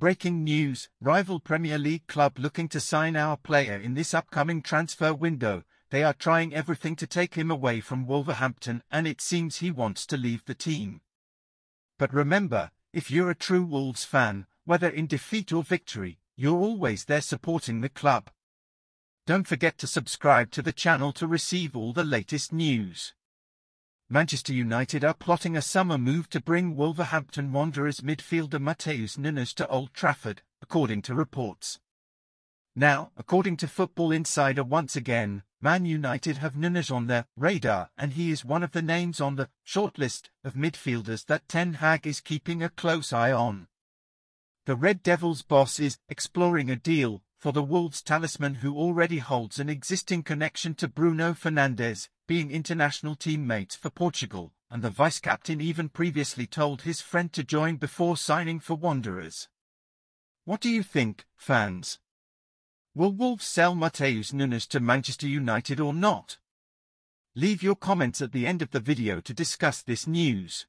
Breaking news, rival Premier League club looking to sign our player in this upcoming transfer window. They are trying everything to take him away from Wolverhampton, and it seems he wants to leave the team. But remember, if you're a true Wolves fan, whether in defeat or victory, you're always there supporting the club. Don't forget to subscribe to the channel to receive all the latest news. Manchester United are plotting a summer move to bring Wolverhampton Wanderers midfielder Mateus Nunes to Old Trafford, according to reports. Now, according to Football Insider once again, Man United have Nunes on their radar, and he is one of the names on the shortlist of midfielders that Ten Hag is keeping a close eye on. The Red Devils boss is exploring a deal for the Wolves talisman, who already holds an existing connection to Bruno Fernandes, being international teammates for Portugal, and the vice-captain even previously told his friend to join before signing for Wanderers. What do you think, fans? Will Wolves sell Mateus Nunes to Manchester United or not? Leave your comments at the end of the video to discuss this news.